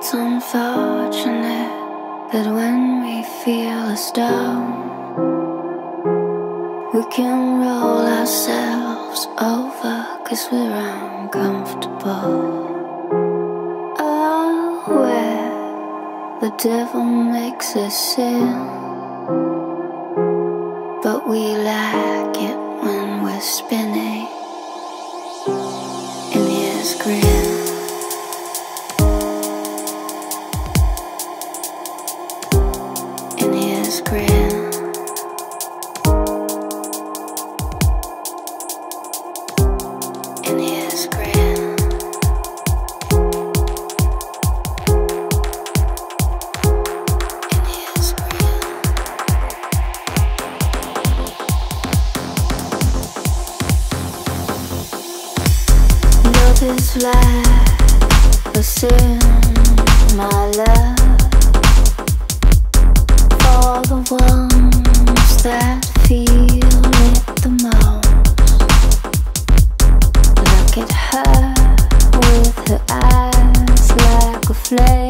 It's unfortunate that when we feel us down, we can roll ourselves over 'cause we're uncomfortable. Oh, where the devil makes us sin, but we like it when we're spinning in his grin. Play.